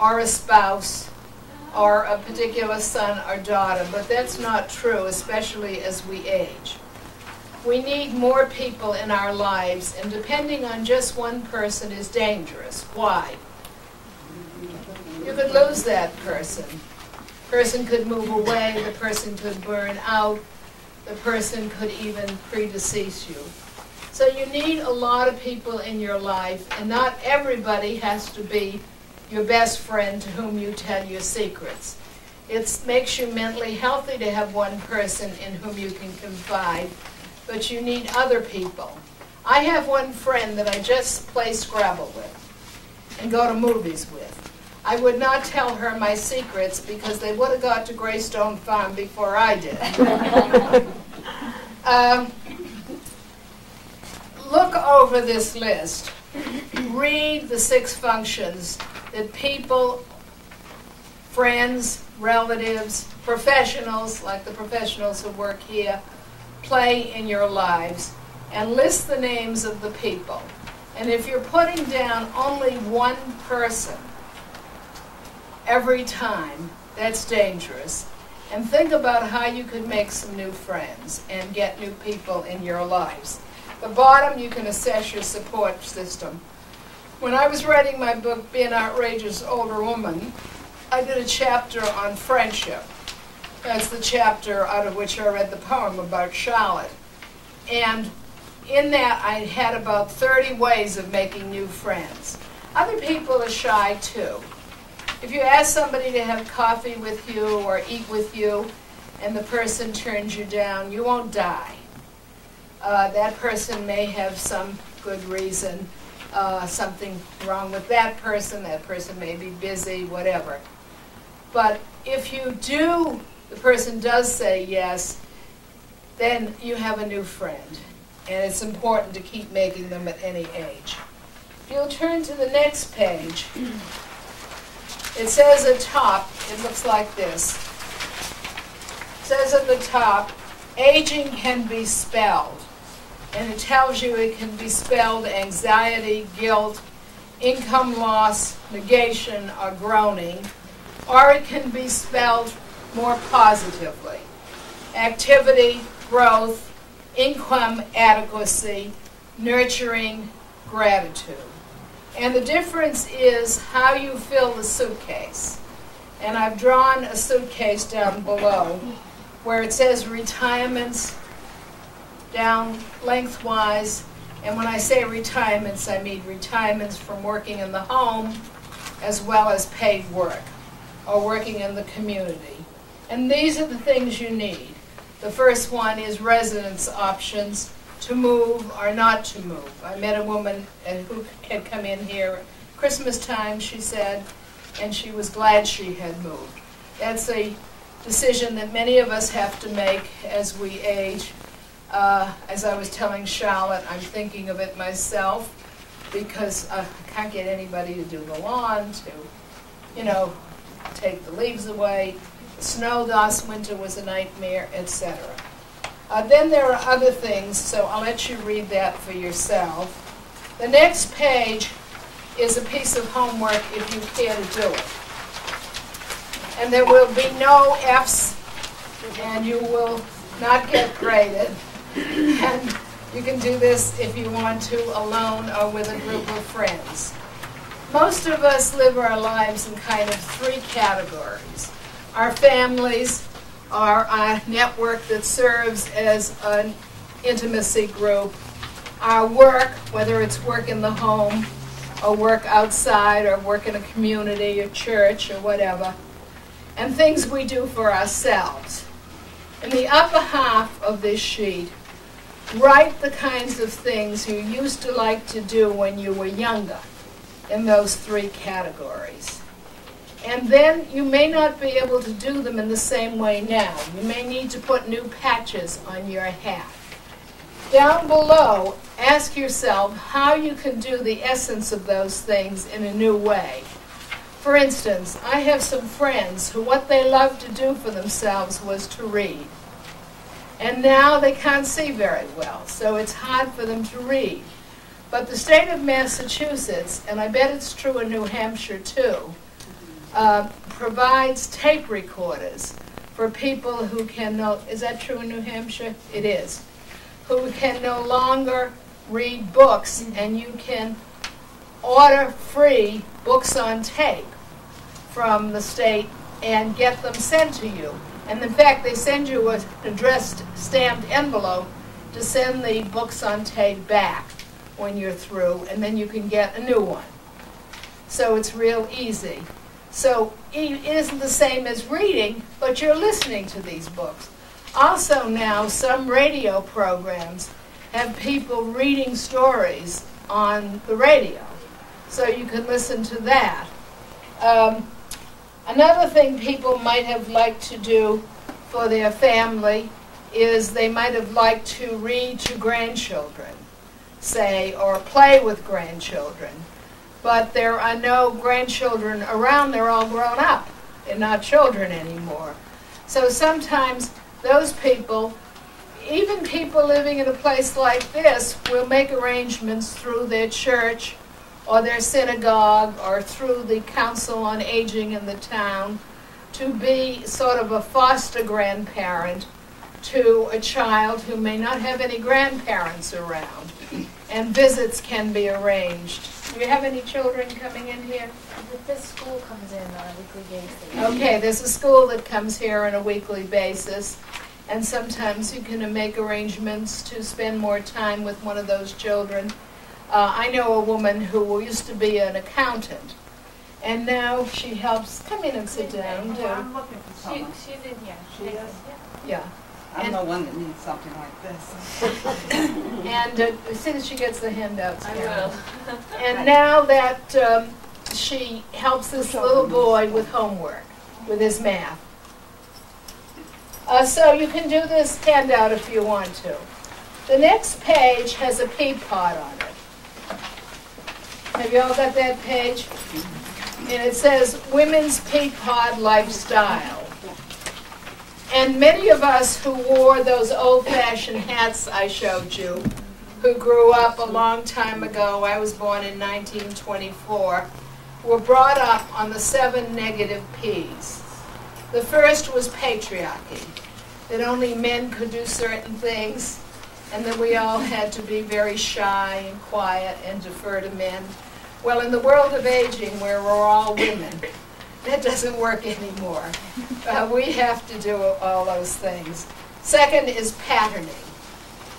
or a spouse or a particular son or daughter, but that's not true, especially as we age. We need more people in our lives, and depending on just one person is dangerous. Why? You could lose that person. The person could move away, the person could burn out, the person could even predecease you. So you need a lot of people in your life, and not everybody has to be your best friend to whom you tell your secrets. It makes you mentally healthy to have one person in whom you can confide, but you need other people. I have one friend that I just play Scrabble with and go to movies with. I would not tell her my secrets because they would have got to Greystone Farm before I did. um, look over this list. Read the six functions that people, friends, relatives, professionals, like the professionals who work here, play in your lives, and list the names of the people. And if you're putting down only one person every time, that's dangerous. And think about how you could make some new friends and get new people in your lives. At the bottom, you can assess your support system. When I was writing my book, Be an Outrageous Older Woman, I did a chapter on friendship. That's the chapter out of which I read the poem about Charlotte. And in that, I had about thirty ways of making new friends. Other people are shy, too. If you ask somebody to have coffee with you or eat with you, and the person turns you down, you won't die. Uh, that person may have some good reason, uh, something wrong with that person, that person may be busy, whatever. But if you do, the person does say yes, then you have a new friend. And it's important to keep making them at any age. If you'll turn to the next page, it says at top, it looks like this. It says at the top, aging can be spelled. And it tells you it can be spelled anxiety, guilt, income loss, negation, or groaning. Or it can be spelled more positively. Activity, growth, income adequacy, nurturing, gratitude. And the difference is how you fill the suitcase. And I've drawn a suitcase down below where it says retirements down lengthwise. And when I say retirements, I mean retirements from working in the home as well as paid work or working in the community. And these are the things you need. The first one is residence options, to move or not to move. I met a woman who had come in here Christmas time, she said, and she was glad she had moved. That's a decision that many of us have to make as we age. Uh, as I was telling Charlotte, I'm thinking of it myself because I can't get anybody to do the lawn, to, you know, take the leaves away. The snow last winter was a nightmare, et cetera. Uh, then there are other things, so I'll let you read that for yourself. The next page is a piece of homework if you care to do it. And there will be no F's, and you will not get graded. And you can do this if you want to, alone or with a group of friends. Most of us live our lives in kind of three categories. Our families, our uh, network that serves as an intimacy group, our work, whether it's work in the home, or work outside, or work in a community, or church, or whatever, and things we do for ourselves. In the upper half of this sheet, write the kinds of things you used to like to do when you were younger in those three categories. And then you may not be able to do them in the same way now. You may need to put new patches on your hat. Down below, ask yourself how you can do the essence of those things in a new way. For instance, I have some friends who what they loved to do for themselves was to read. And now they can't see very well, so it's hard for them to read. But the state of Massachusetts, and I bet it's true in New Hampshire too, Uh, provides tape recorders for people who can no, is that true in New Hampshire? It is. Who can no longer read books, and you can order free books on tape from the state and get them sent to you. And in fact, they send you an addressed stamped envelope to send the books on tape back when you're through, and then you can get a new one. So it's real easy. So it isn't the same as reading, but you're listening to these books. Also now, some radio programs have people reading stories on the radio, so you can listen to that. Um, another thing people might have liked to do for their family is they might have liked to read to grandchildren, say, or play with grandchildren. But there are no grandchildren around. They're all grown up. They're not children anymore. So sometimes those people, even people living in a place like this, will make arrangements through their church or their synagogue or through the Council on Aging in the town to be sort of a foster grandparent to a child who may not have any grandparents around, and visits can be arranged. Do you have any children coming in here? This school comes in on a weekly basis. Okay, there's a school that comes here on a weekly basis, and sometimes you can make arrangements to spend more time with one of those children. Uh, I know a woman who used to be an accountant, and now she helps. Come in and sit down. Oh, I'm looking for someone. She, she's in here. She is? Yeah. Yeah. I'm and the one that needs something like this. And uh, as soon as she gets the handouts, I will. And now that um, she helps this little boy with homework, with his math. Uh, so you can do this handout if you want to. The next page has a pea pod on it. Have you all got that page? And it says, Women's Pea Pod Lifestyle. And many of us who wore those old-fashioned hats I showed you, who grew up a long time ago, I was born in nineteen twenty-four, were brought up on the seven negative P's. The first was patriarchy, that only men could do certain things, and that we all had to be very shy and quiet and defer to men. Well, in the world of aging, where we're all women, that doesn't work anymore. Uh, we have to do all those things. Second is patterning.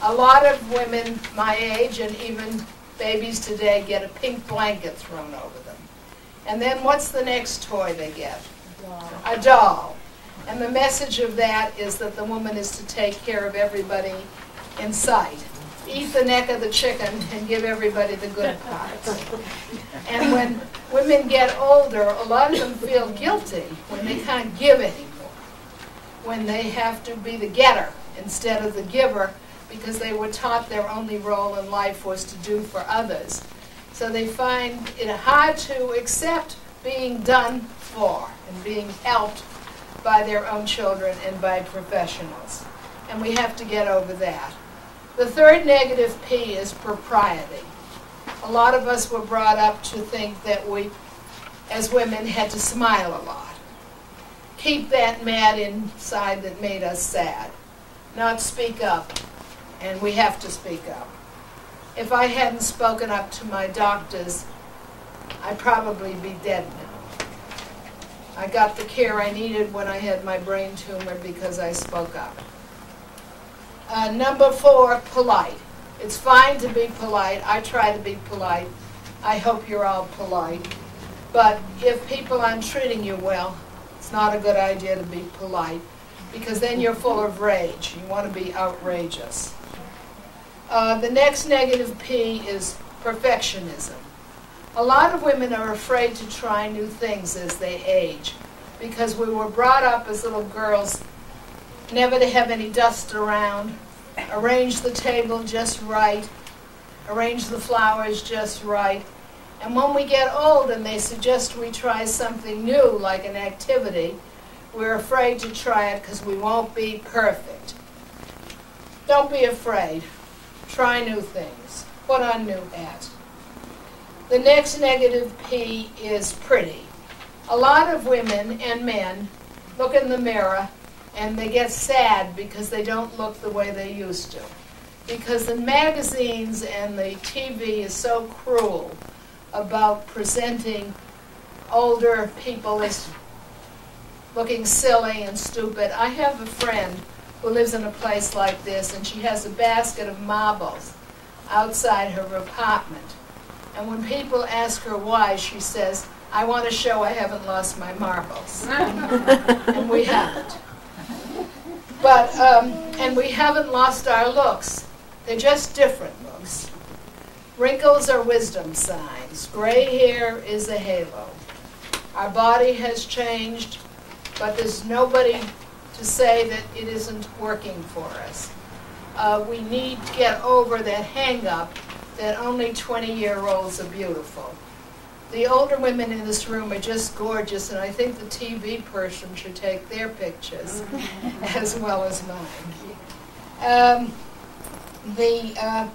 A lot of women my age and even babies today get a pink blanket thrown over them. And then what's the next toy they get? A doll. And the message of that is that the woman is to take care of everybody in sight. Eat the neck of the chicken and give everybody the good parts. And when women get older, a lot of them feel guilty when they can't give anymore, when they have to be the getter instead of the giver, because they were taught their only role in life was to do for others. So they find it hard to accept being done for and being helped by their own children and by professionals. And we have to get over that. The third negative P is propriety. A lot of us were brought up to think that we, as women, had to smile a lot. Keep that mad inside that made us sad. Not speak up, and we have to speak up. If I hadn't spoken up to my doctors, I'd probably be dead now. I got the care I needed when I had my brain tumor because I spoke up. Uh, number four, polite. It's fine to be polite. I try to be polite. I hope you're all polite. But if people aren't treating you well, it's not a good idea to be polite, because then you're full of rage. You want to be outrageous. Uh, the next negative P is perfectionism. A lot of women are afraid to try new things as they age, because we were brought up as little girls never to have any dust around, arrange the table just right, arrange the flowers just right. And when we get old and they suggest we try something new, like an activity, we're afraid to try it because we won't be perfect. Don't be afraid. Try new things. Put on new hats. The next negative P is pretty. A lot of women and men look in the mirror and they get sad because they don't look the way they used to. Because the magazines and the T V is so cruel about presenting older people as looking silly and stupid. I have a friend who lives in a place like this, and she has a basket of marbles outside her apartment. And when people ask her why, she says, I want to show I haven't lost my marbles. And we haven't. But, um, and we haven't lost our looks. They're just different looks. Wrinkles are wisdom signs. Gray hair is a halo. Our body has changed, but there's nobody to say that it isn't working for us. Uh, we need to get over that hang-up that only twenty-year-olds are beautiful. The older women in this room are just gorgeous, and I think the T V person should take their pictures as well as mine. Um, the uh,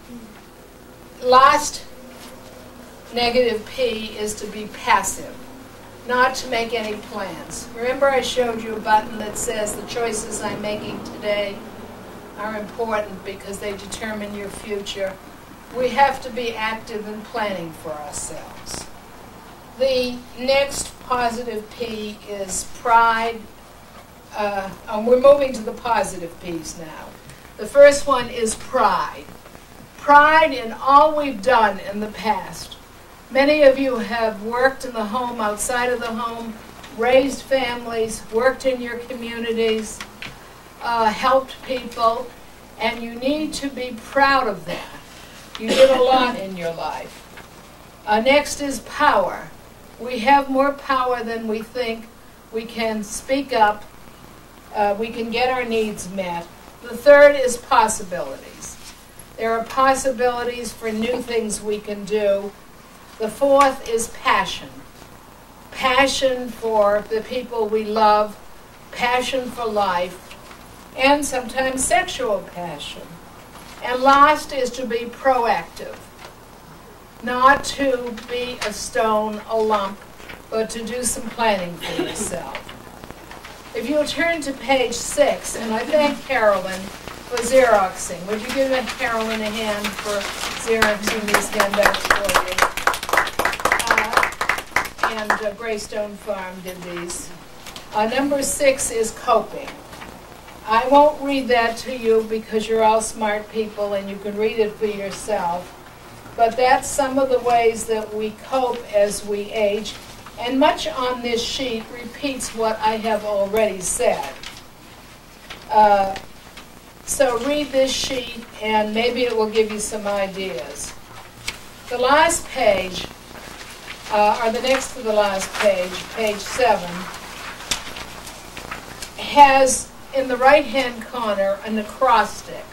last negative P is to be passive, not to make any plans. Remember I showed you a button that says the choices I'm making today are important because they determine your future. We have to be active in planning for ourselves. The next positive P is pride. Uh, and we're moving to the positive P's now. The first one is pride. Pride in all we've done in the past. Many of you have worked in the home, outside of the home, raised families, worked in your communities, uh, helped people, and you need to be proud of that. You did a lot in your life. Uh, next is power. We have more power than we think. We can speak up. Uh, we can get our needs met. The third is possibilities. There are possibilities for new things we can do. The fourth is passion. Passion for the people we love, passion for life, and sometimes sexual passion. And last is to be proactive, not to be a stone, a lump, but to do some planning for yourself. If you'll turn to page six, and I thank Carolyn for Xeroxing. Would you give Carolyn a hand for Xeroxing these handouts for you? Uh, and uh, Greystone Farm did these. Uh, number six is coping. I won't read that to you because you're all smart people and you can read it for yourself. But that's some of the ways that we cope as we age. And much on this sheet repeats what I have already said. Uh, so read this sheet and maybe it will give you some ideas. The last page, uh, or the next to the last page, page seven, has in the right-hand corner an acrostic.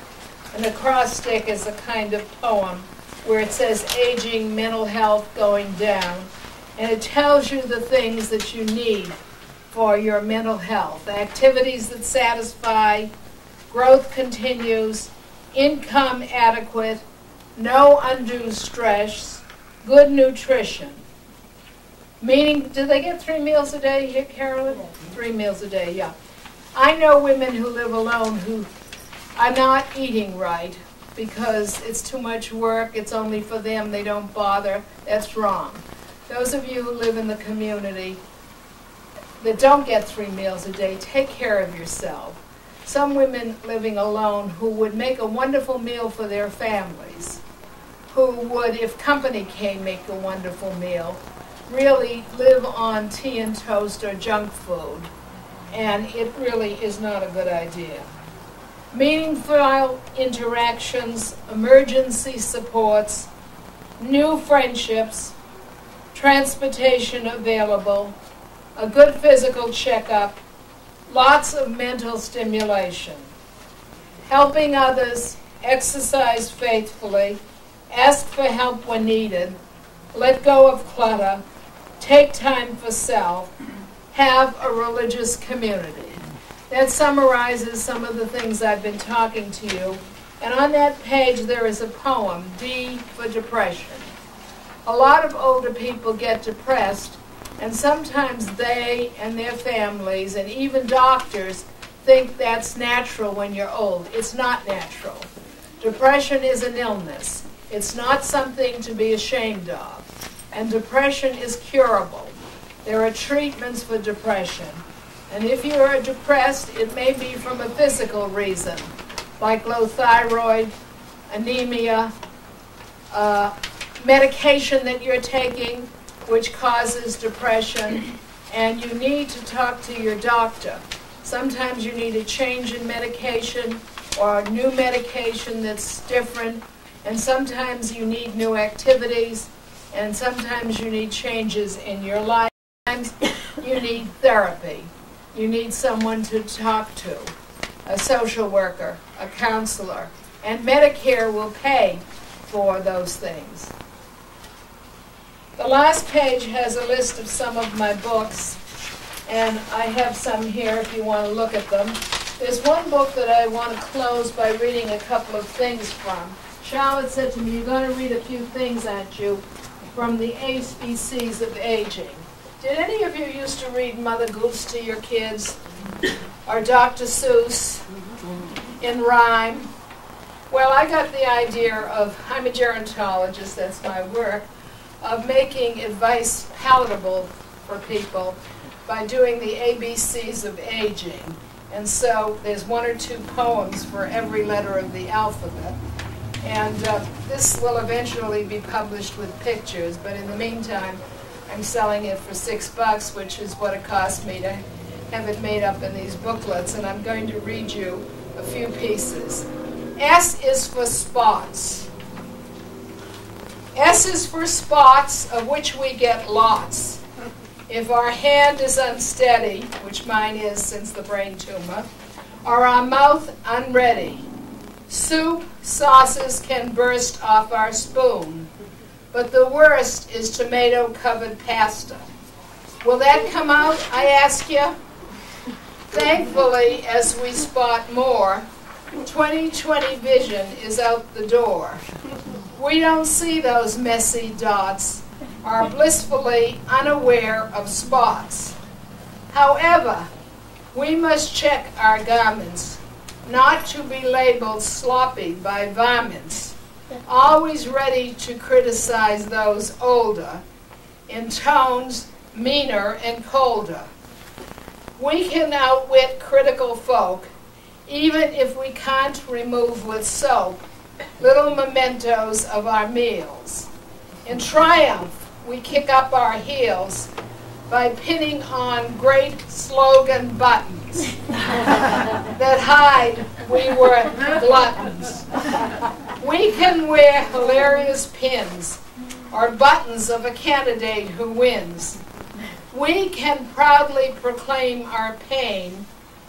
An acrostic is a kind of poem where it says aging, mental health going down, and it tells you the things that you need for your mental health. Activities that satisfy, growth continues, income adequate, no undue stress, good nutrition. Meaning, do they get three meals a day here, Carolyn? Three meals a day, yeah. I know women who live alone who are not eating right because it's too much work, it's only for them, they don't bother. That's wrong. Those of you who live in the community that don't get three meals a day, take care of yourself. Some women living alone who would make a wonderful meal for their families, who would, if company came, make a wonderful meal, really live on tea and toast or junk food. And it really is not a good idea. Meaningful interactions, emergency supports, new friendships, transportation available, a good physical checkup, lots of mental stimulation, helping others, exercise faithfully, ask for help when needed, let go of clutter, take time for self, have a religious community. That summarizes some of the things I've been talking to you. And on that page there is a poem, D for depression. A lot of older people get depressed, and sometimes they and their families and even doctors think that's natural when you're old. It's not natural. Depression is an illness. It's not something to be ashamed of. And depression is curable. There are treatments for depression. And if you are depressed, it may be from a physical reason, like low thyroid, anemia, uh, medication that you're taking, which causes depression, and you need to talk to your doctor. Sometimes you need a change in medication or new medication that's different, and sometimes you need new activities, and sometimes you need changes in your life. Sometimes you need therapy. You need someone to talk to, a social worker, a counselor, and Medicare will pay for those things. The last page has a list of some of my books, and I have some here if you want to look at them. There's one book that I want to close by reading a couple of things from. Charlotte said to me, you're going to read a few things, aren't you, from the A B Cs of Aging. Did any of you used to read Mother Goose to your kids, or Doctor Seuss in rhyme? Well, I got the idea of, I'm a gerontologist, that's my work, of making advice palatable for people by doing the A B Cs of Aging. And so there's one or two poems for every letter of the alphabet. And uh, this will eventually be published with pictures, but in the meantime, I'm selling it for six bucks, which is what it cost me to have it made up in these booklets. And I'm going to read you a few pieces. S is for spots. S is for spots, of which we get lots. If our hand is unsteady, which mine is since the brain tumor, or our mouth unready, soup, sauces can burst off our spoon, but the worst is tomato-covered pasta. Will that come out, I ask you? Thankfully, as we spot more, twenty twenty vision is out the door. We don't see those messy dots, are blissfully unaware of spots. However, we must check our garments, not to be labeled sloppy by varmints, always ready to criticize those older, in tones meaner and colder. We can outwit critical folk, even if we can't remove with soap little mementos of our meals. In triumph, we kick up our heels by pinning on great slogan buttons that hide we were gluttons. We can wear hilarious pins or buttons of a candidate who wins. We can proudly proclaim our pain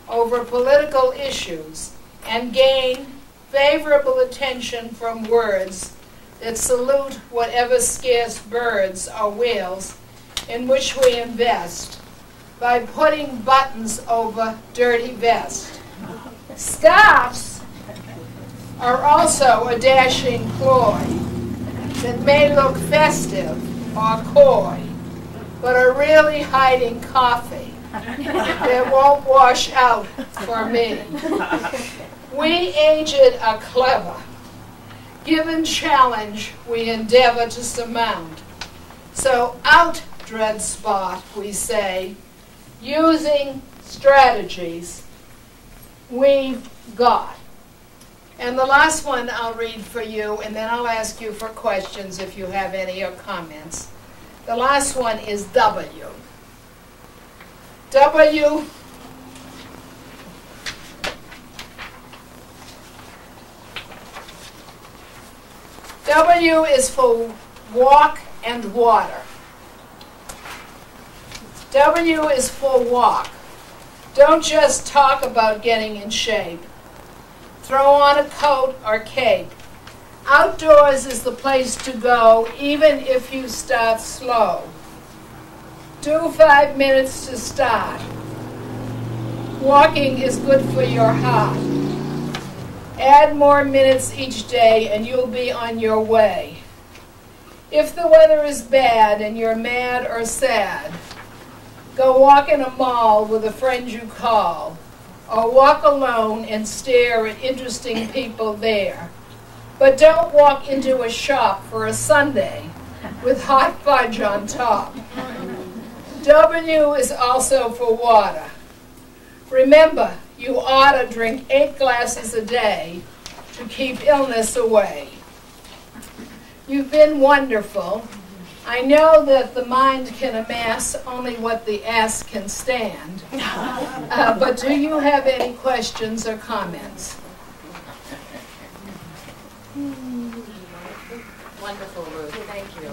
over political issues and gain favorable attention from words that salute whatever scarce birds or whales in which we invest by putting buttons over dirty vests. Scarves are also a dashing ploy that may look festive or coy, but are really hiding coffee that won't wash out for me. We aged are clever. Given challenge, we endeavor to surmount. So out, dread spot, we say, using strategies we've got. And the last one I'll read for you, and then I'll ask you for questions if you have any or comments. The last one is W. W W is for walk and water. W is for walk. Don't just talk about getting in shape. Throw on a coat or cape. Outdoors is the place to go, even if you start slow. Do five minutes to start. Walking is good for your heart. Add more minutes each day and you'll be on your way. If the weather is bad and you're mad or sad, go walk in a mall with a friend you call, or walk alone and stare at interesting people there. But don't walk into a shop for a sundae with hot fudge on top. W is also for water. Remember, you ought to drink eight glasses a day to keep illness away. You've been wonderful. I know that the mind can amass only what the ass can stand, uh, but do you have any questions or comments? Wonderful, Ruth. Thank you.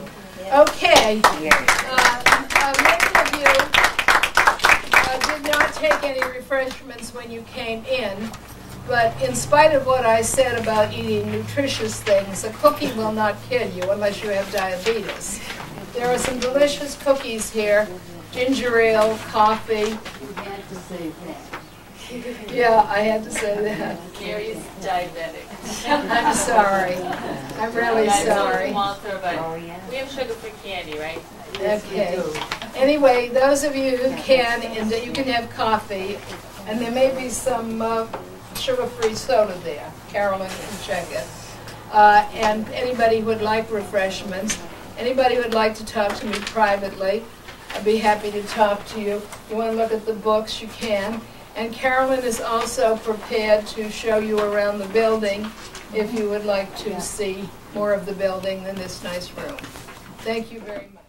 Okay. Uh, uh, many of you uh, did not take any refreshments when you came in, but in spite of what I said about eating nutritious things, a cookie will not kill you unless you have diabetes. There are some delicious cookies here, ginger ale, coffee. You had to say that. Yeah, I had to say that. Mary's diabetic. I'm sorry. I'm really sorry. We have sugar-free candy, right? Okay. Anyway, those of you who can, and you can have coffee, and there may be some uh, sugar-free soda there. Carolyn can check it. Uh, and anybody who would like refreshments, anybody who would like to talk to me privately, I'd be happy to talk to you. If you want to look at the books, you can. And Carolyn is also prepared to show you around the building if you would like to see more of the building than this nice room. Thank you very much.